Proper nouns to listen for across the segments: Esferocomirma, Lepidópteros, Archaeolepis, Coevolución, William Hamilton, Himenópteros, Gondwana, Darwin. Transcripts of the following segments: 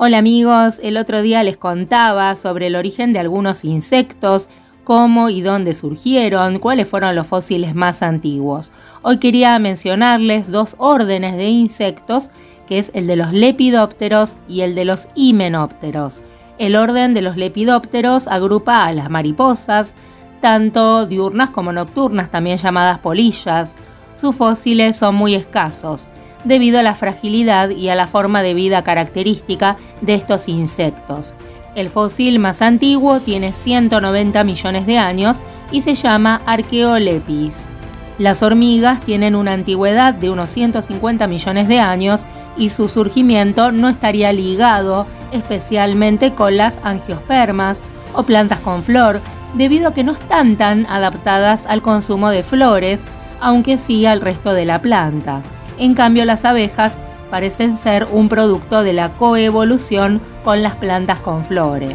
Hola amigos, el otro día les contaba sobre el origen de algunos insectos, cómo y dónde surgieron, cuáles fueron los fósiles más antiguos. Hoy quería mencionarles dos órdenes de insectos, que es el de los lepidópteros y el de los himenópteros. El orden de los lepidópteros agrupa a las mariposas, tanto diurnas como nocturnas, también llamadas polillas. Sus fósiles son muy escasos, debido a la fragilidad y a la forma de vida característica de estos insectos. El fósil más antiguo tiene 190 millones de años y se llama Archaeolepis. Las hormigas tienen una antigüedad de unos 150 millones de años y su surgimiento no estaría ligado especialmente con las angiospermas o plantas con flor, debido a que no están tan adaptadas al consumo de flores, aunque sí al resto de la planta. En cambio, las abejas parecen ser un producto de la coevolución con las plantas con flores.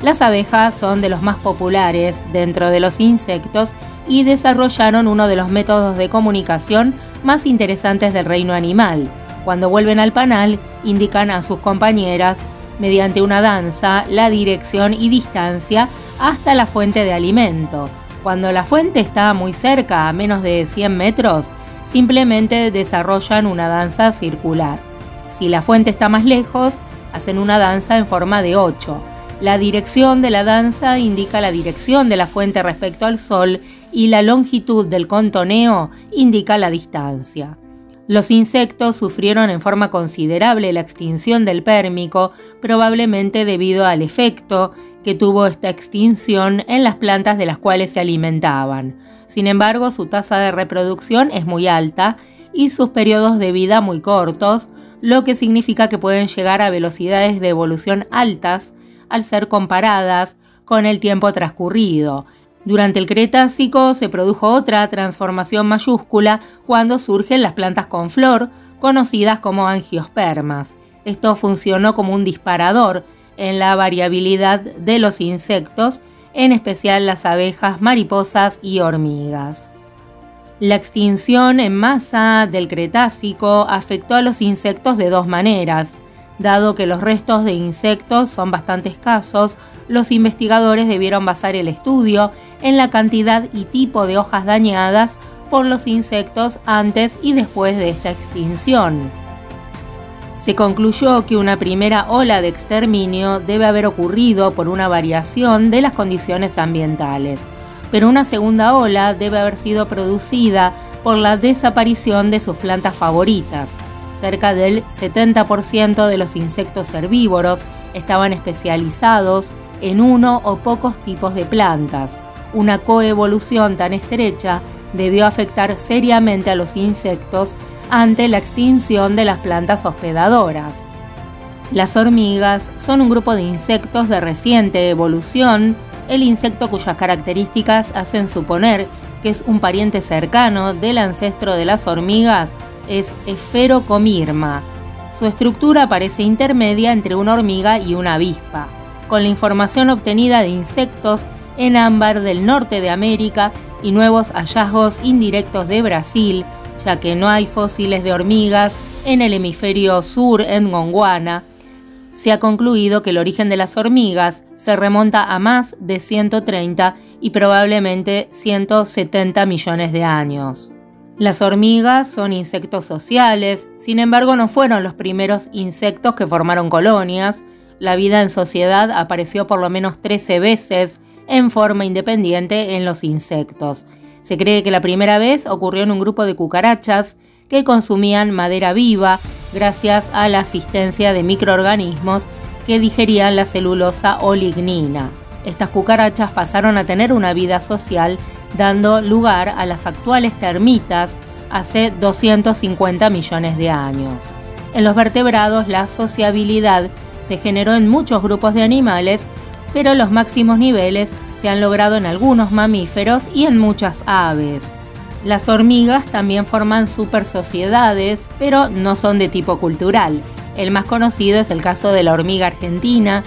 Las abejas son de los más populares dentro de los insectos y desarrollaron uno de los métodos de comunicación más interesantes del reino animal. Cuando vuelven al panal, indican a sus compañeras, mediante una danza, la dirección y distancia hasta la fuente de alimento. Cuando la fuente está muy cerca, a menos de 100 metros, simplemente desarrollan una danza circular. Si la fuente está más lejos, hacen una danza en forma de 8. La dirección de la danza indica la dirección de la fuente respecto al sol y la longitud del contoneo indica la distancia. Los insectos sufrieron en forma considerable la extinción del Pérmico, probablemente debido al efecto que tuvo esta extinción en las plantas de las cuales se alimentaban. Sin embargo, su tasa de reproducción es muy alta y sus periodos de vida muy cortos, lo que significa que pueden llegar a velocidades de evolución altas al ser comparadas con el tiempo transcurrido. Durante el Cretácico se produjo otra transformación mayúscula cuando surgen las plantas con flor, conocidas como angiospermas. Esto funcionó como un disparador en la variabilidad de los insectos, en especial las abejas, mariposas y hormigas. La extinción en masa del Cretácico afectó a los insectos de dos maneras. Dado que los restos de insectos son bastante escasos, los investigadores debieron basar el estudio en la cantidad y tipo de hojas dañadas por los insectos antes y después de esta extinción. Se concluyó que una primera ola de exterminio debe haber ocurrido por una variación de las condiciones ambientales, pero una segunda ola debe haber sido producida por la desaparición de sus plantas favoritas. Cerca del 70% de los insectos herbívoros estaban especializados en uno o pocos tipos de plantas. Una coevolución tan estrecha debió afectar seriamente a los insectos ante la extinción de las plantas hospedadoras. Las hormigas son un grupo de insectos de reciente evolución, el insecto cuyas características hacen suponer que es un pariente cercano del ancestro de las hormigas es Esferocomirma. Su estructura parece intermedia entre una hormiga y una avispa. Con la información obtenida de insectos en ámbar del norte de América y nuevos hallazgos indirectos de Brasil, ya que no hay fósiles de hormigas en el hemisferio sur en Gondwana, se ha concluido que el origen de las hormigas se remonta a más de 130 y probablemente 170 millones de años. Las hormigas son insectos sociales, sin embargo no fueron los primeros insectos que formaron colonias. La vida en sociedad apareció por lo menos 13 veces en forma independiente en los insectos. Se cree que la primera vez ocurrió en un grupo de cucarachas que consumían madera viva gracias a la asistencia de microorganismos que digerían la celulosa o lignina. Estas cucarachas pasaron a tener una vida social, dando lugar a las actuales termitas hace 250 millones de años. En los vertebrados, la sociabilidad se generó en muchos grupos de animales, pero los máximos niveles se han logrado en algunos mamíferos y en muchas aves. Las hormigas también forman supersociedades, pero no son de tipo cultural. El más conocido es el caso de la hormiga argentina,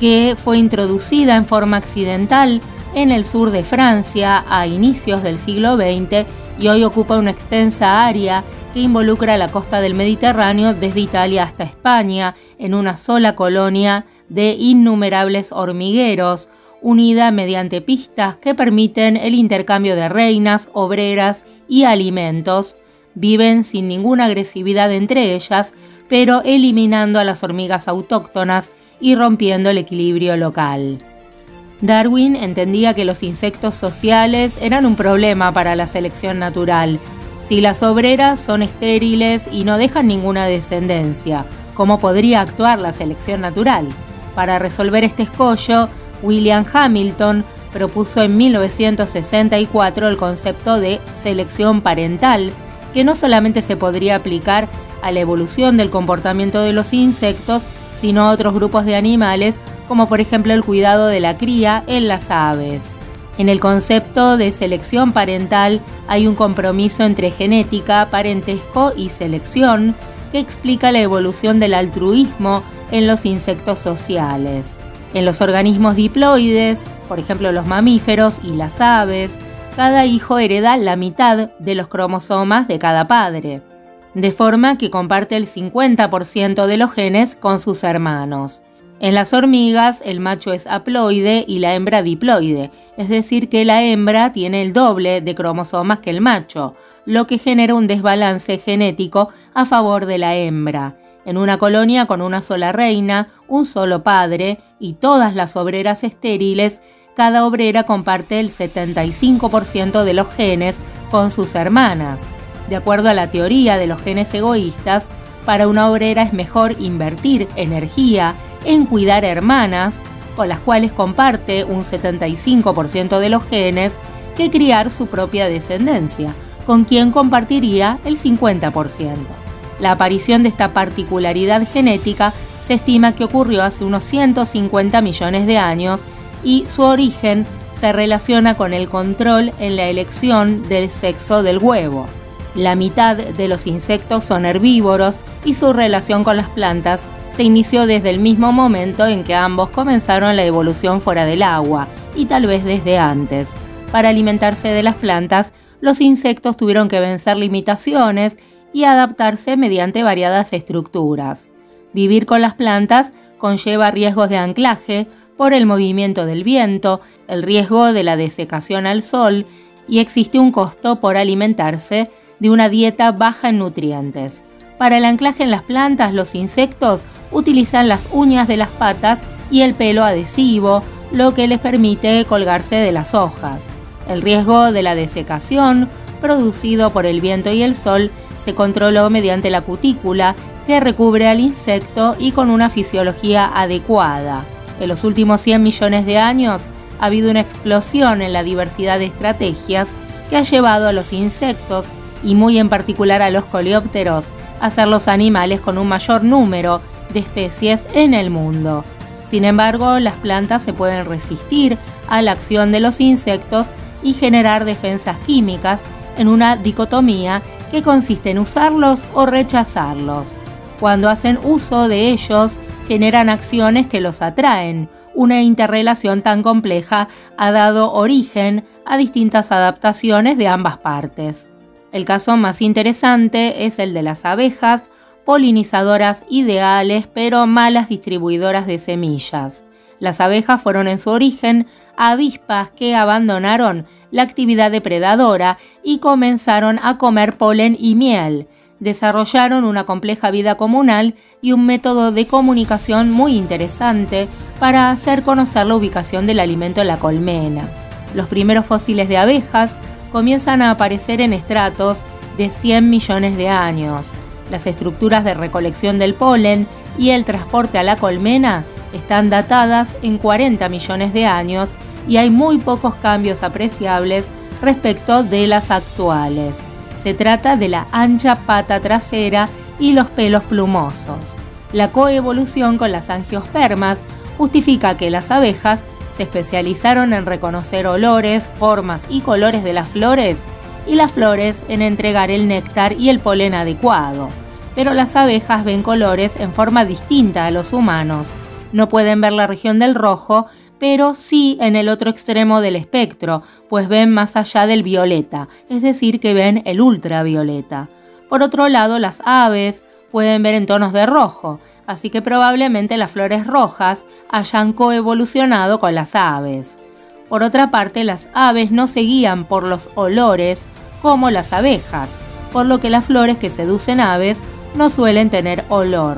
que fue introducida en forma accidental en el sur de Francia a inicios del siglo XX y hoy ocupa una extensa área que involucra la costa del Mediterráneo desde Italia hasta España en una sola colonia de innumerables hormigueros, unida mediante pistas que permiten el intercambio de reinas, obreras y alimentos. Viven sin ninguna agresividad entre ellas, pero eliminando a las hormigas autóctonas y rompiendo el equilibrio local. Darwin entendía que los insectos sociales eran un problema para la selección natural, si las obreras son estériles y no dejan ninguna descendencia. ¿Cómo podría actuar la selección natural? Para resolver este escollo, William Hamilton propuso en 1964 el concepto de selección parental, que no solamente se podría aplicar a la evolución del comportamiento de los insectos, sino a otros grupos de animales, como por ejemplo el cuidado de la cría en las aves. En el concepto de selección parental hay un compromiso entre genética, parentesco y selección, que explica la evolución del altruismo en los insectos sociales. En los organismos diploides, por ejemplo los mamíferos y las aves, cada hijo hereda la mitad de los cromosomas de cada padre, de forma que comparte el 50% de los genes con sus hermanos. En las hormigas, el macho es haploide y la hembra diploide, es decir que la hembra tiene el doble de cromosomas que el macho, lo que genera un desbalance genético a favor de la hembra. En una colonia con una sola reina, un solo padre y todas las obreras estériles, cada obrera comparte el 75% de los genes con sus hermanas. De acuerdo a la teoría de los genes egoístas, para una obrera es mejor invertir energía en cuidar hermanas, con las cuales comparte un 75% de los genes, que criar su propia descendencia, con quien compartiría el 50%. La aparición de esta particularidad genética se estima que ocurrió hace unos 150 millones de años y su origen se relaciona con el control en la elección del sexo del huevo. La mitad de los insectos son herbívoros y su relación con las plantas se inició desde el mismo momento en que ambos comenzaron la evolución fuera del agua, y tal vez desde antes. Para alimentarse de las plantas, los insectos tuvieron que vencer limitaciones y adaptarse mediante variadas estructuras. Vivir con las plantas conlleva riesgos de anclaje por el movimiento del viento, el riesgo de la desecación al sol, y existe un costo por alimentarse de una dieta baja en nutrientes. Para el anclaje en las plantas, los insectos utilizan las uñas de las patas y el pelo adhesivo, lo que les permite colgarse de las hojas. El riesgo de la desecación, producido por el viento y el sol, se controló mediante la cutícula que recubre al insecto y con una fisiología adecuada. En los últimos 100 millones de años ha habido una explosión en la diversidad de estrategias que ha llevado a los insectos, y muy en particular a los coleópteros, a ser los animales con un mayor número de especies en el mundo. Sin embargo, las plantas se pueden resistir a la acción de los insectos y generar defensas químicas en una dicotomía que consiste en usarlos o rechazarlos. Cuando hacen uso de ellos, generan acciones que los atraen. Una interrelación tan compleja ha dado origen a distintas adaptaciones de ambas partes. El caso más interesante es el de las abejas, polinizadoras ideales pero malas distribuidoras de semillas. Las abejas fueron en su origen avispas que abandonaron la actividad depredadora y comenzaron a comer polen y miel. Desarrollaron una compleja vida comunal y un método de comunicación muy interesante para hacer conocer la ubicación del alimento en la colmena. Los primeros fósiles de abejas comienzan a aparecer en estratos de 100 millones de años. Las estructuras de recolección del polen y el transporte a la colmena están datadas en 40 millones de años y hay muy pocos cambios apreciables respecto de las actuales. Se trata de la ancha pata trasera y los pelos plumosos. La coevolución con las angiospermas justifica que las abejas se especializaron en reconocer olores, formas y colores de las flores, y las flores en entregar el néctar y el polen adecuado. Pero las abejas ven colores en forma distinta a los humanos. No pueden ver la región del rojo, pero sí en el otro extremo del espectro, pues ven más allá del violeta, es decir, que ven el ultravioleta. Por otro lado, las aves pueden ver en tonos de rojo, así que probablemente las flores rojas hayan coevolucionado con las aves. Por otra parte, las aves no se guían por los olores como las abejas, por lo que las flores que seducen aves no suelen tener olor.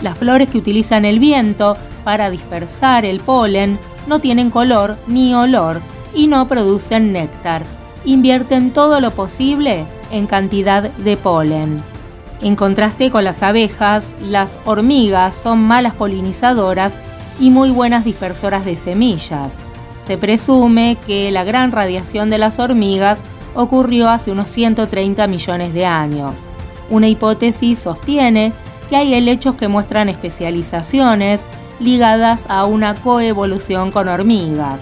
Las flores que utilizan el viento para dispersar el polen no tienen color ni olor y no producen néctar. Invierten todo lo posible en cantidad de polen. En contraste con las abejas, las hormigas son malas polinizadoras y muy buenas dispersoras de semillas. Se presume que la gran radiación de las hormigas ocurrió hace unos 130 millones de años. Una hipótesis sostiene que hay helechos que muestran especializaciones ligadas a una coevolución con hormigas.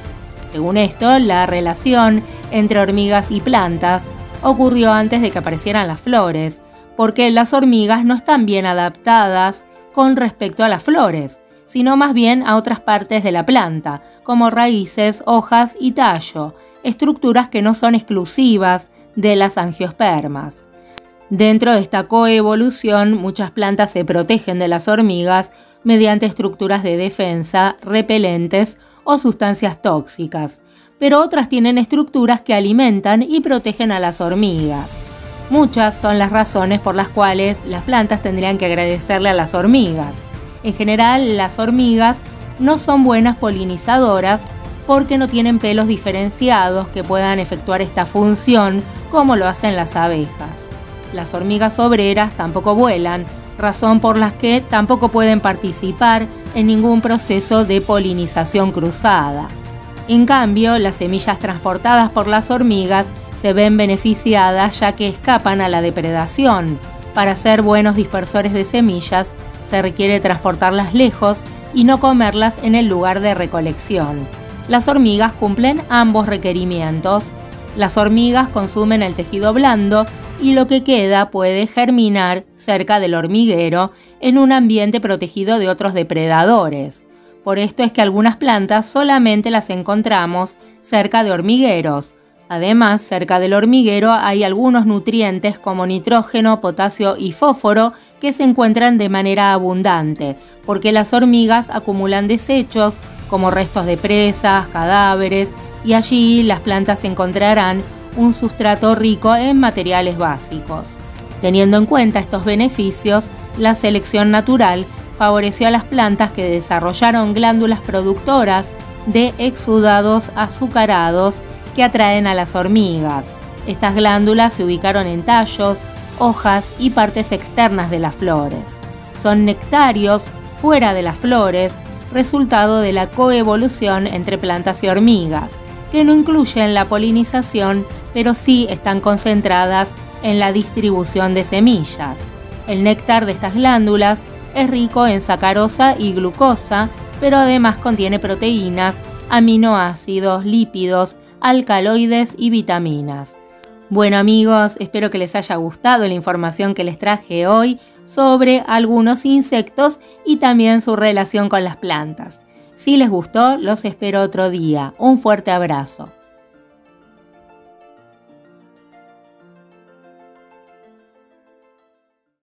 Según esto, la relación entre hormigas y plantas ocurrió antes de que aparecieran las flores, porque las hormigas no están bien adaptadas con respecto a las flores, sino más bien a otras partes de la planta, como raíces, hojas y tallo, estructuras que no son exclusivas de las angiospermas. Dentro de esta coevolución, muchas plantas se protegen de las hormigas mediante estructuras de defensa, repelentes o sustancias tóxicas, pero otras tienen estructuras que alimentan y protegen a las hormigas. Muchas son las razones por las cuales las plantas tendrían que agradecerle a las hormigas. En general, las hormigas no son buenas polinizadoras porque no tienen pelos diferenciados que puedan efectuar esta función como lo hacen las abejas. Las hormigas obreras tampoco vuelan, razón por la que tampoco pueden participar en ningún proceso de polinización cruzada. En cambio, las semillas transportadas por las hormigas se ven beneficiadas ya que escapan a la depredación. Para ser buenos dispersores de semillas, se requiere transportarlas lejos y no comerlas en el lugar de recolección. Las hormigas cumplen ambos requerimientos. Las hormigas consumen el tejido blando y lo que queda puede germinar cerca del hormiguero en un ambiente protegido de otros depredadores. Por esto es que algunas plantas solamente las encontramos cerca de hormigueros. Además, cerca del hormiguero hay algunos nutrientes como nitrógeno, potasio y fósforo que se encuentran de manera abundante, porque las hormigas acumulan desechos como restos de presas, cadáveres, y allí las plantas encontrarán un sustrato rico en materiales básicos. Teniendo en cuenta estos beneficios, la selección natural favoreció a las plantas que desarrollaron glándulas productoras de exudados azucarados que atraen a las hormigas. Estas glándulas se ubicaron en tallos, hojas y partes externas de las flores. Son nectarios fuera de las flores, resultado de la coevolución entre plantas y hormigas, que no incluyen la polinización, pero sí están concentradas en la distribución de semillas. El néctar de estas glándulas es rico en sacarosa y glucosa, pero además contiene proteínas, aminoácidos, lípidos, alcaloides y vitaminas. Bueno amigos, espero que les haya gustado la información que les traje hoy sobre algunos insectos y también su relación con las plantas. Si les gustó, los espero otro día. Un fuerte abrazo.